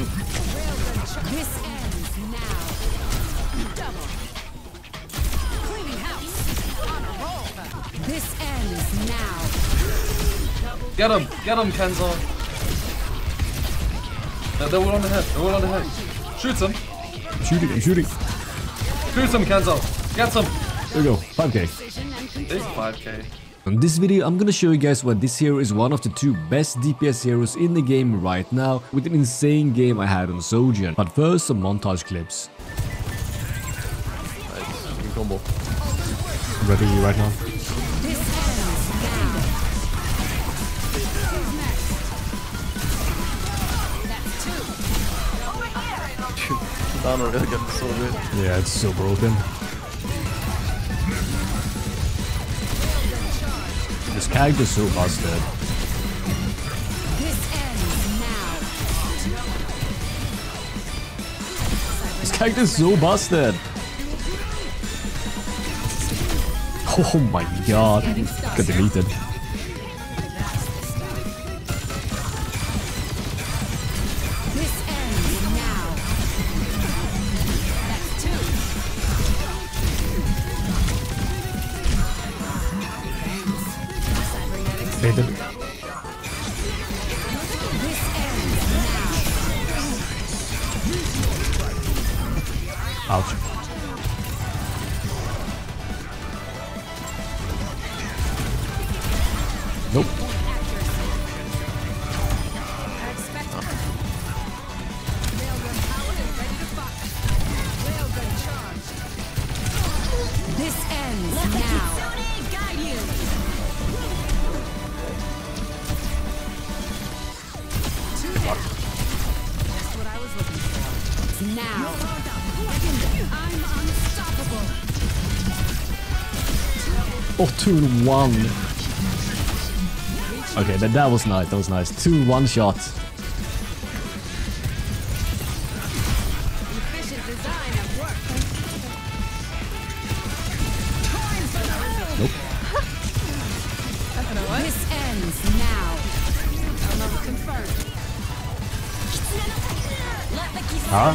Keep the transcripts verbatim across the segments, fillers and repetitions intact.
This ends now. Double. Cleaning house. On a roll. This ends now. Get him. Get him, Kenzo. No, they're all on the head. They're all on the head. Shoot him. Shooting. I'm shooting. Shoot him, Kenzo. Get him. There you go. five K. There's five K. In this video, I'm gonna show you guys why this hero is one of the two best D P S heroes in the game right now, with an insane game I had on Sojourn. But first, some montage clips. Nice, you can combo. I'm ready right now. Anna really got so good. Yeah, it's so broken. This character is so busted. This character is so busted. Oh my god. Got deleted. Faded. Ouch. Nope. This ends now. Now, I'm unstoppable. Oh, two one. Okay, that, that was nice. That was nice. two one shot. Efficient design at work. Time for the room. Nope. I don't know what. This ends now. Another confirmed. Huh?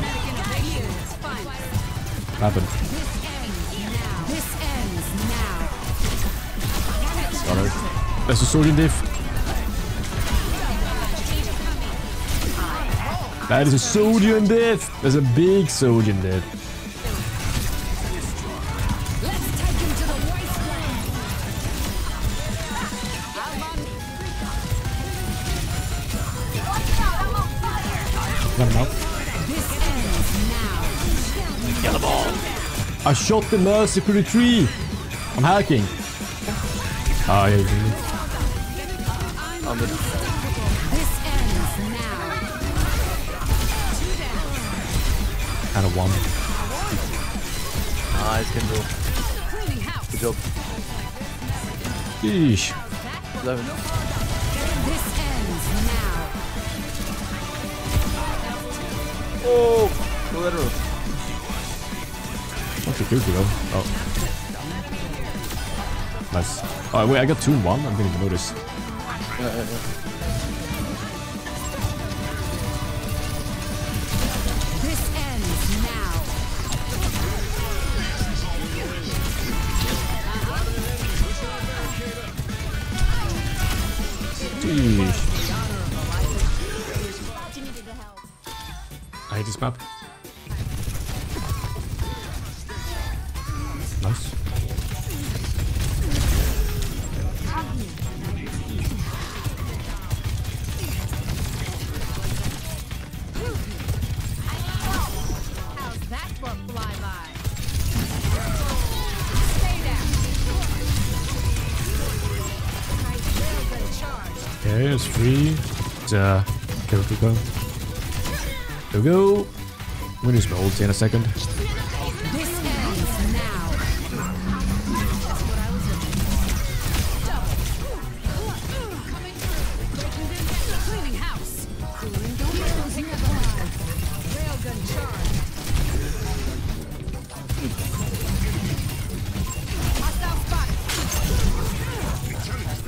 Happened. This ends now. Got it. That's a Sojourn diff. That is a Sojourn diff. That's a big Sojourn diff. Let's take him to the wasteland. Got him out. Get the ball. I shot the Mercy through the tree. I'm hacking. I. I'm the. This ends now. And a one. Nice, Kenzo. Good job. Yeesh. eleven. This ends now. Oh, collateral. That's a good though. Oh. Nice. Oh, wait, I got two one. I didn't even notice. Yeah, yeah, yeah. This ends now. Jeez. I hate this map. Nice. How's that for flyby? Stay down. Okay, it's free. Uh, okay, we go. There we go. We're gonna use my ulti in a second.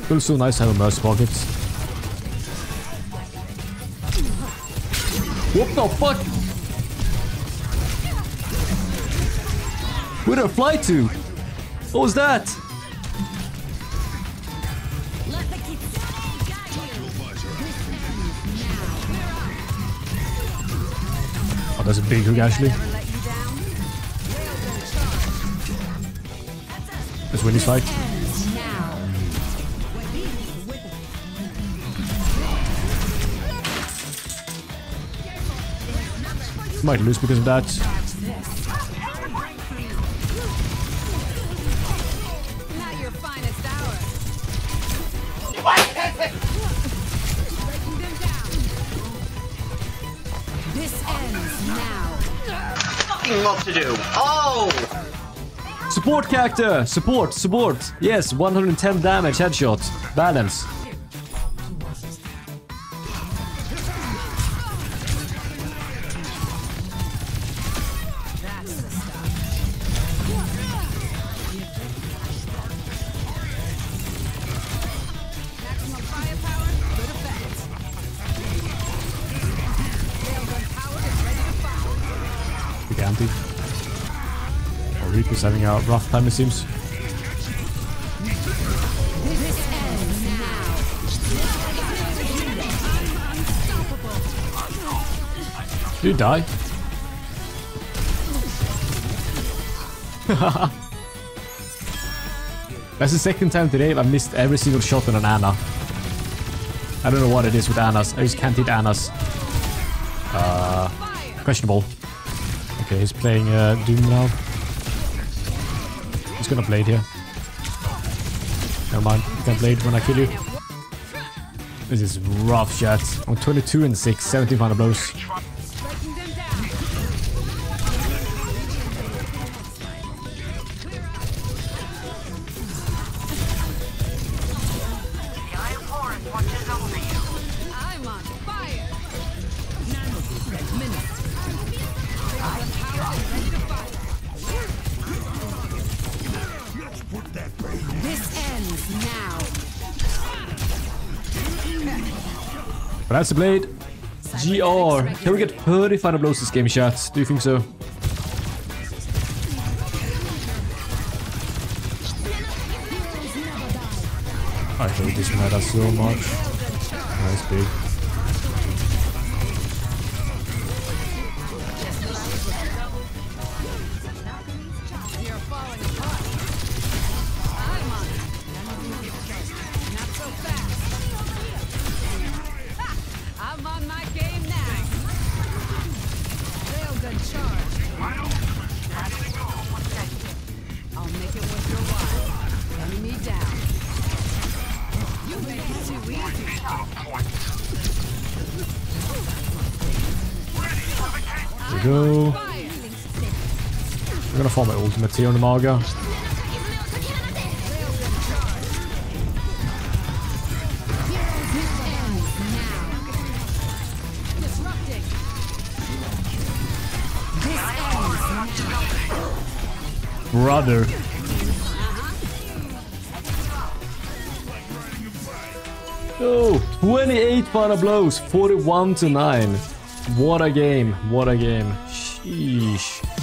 It was so nice having Mercy pockets. What the fuck? Where did I fly to? What was that? Oh, that's a big hook, Ashley. Let's win this fight. Might lose because of that. This ends now. Nothing more to do. Oh! Support character! Support! Support! Yes, one hundred ten damage, headshot. Balance. He's having a rough time, it seems. Do you die? That's the second time today I've missed every single shot on an Anna. I don't know what it is with Annas. I just can't hit Annas. Uh, questionable. Okay, he's playing uh, Doom now. He's gonna blade here. Never mind, you can blade when I kill you. This is rough shit. I'm twenty-two and six, seventeen hundred blows. But that's the blade. G R. Can we get thirty final blows this game, chat? Do you think so? I hate this meta so much. Nice big. There we go. I'm gonna farm my ultimate here on the Maga. Brother. Oh, twenty-eight final blows, forty-one to nine. What a game, what a game. Sheesh.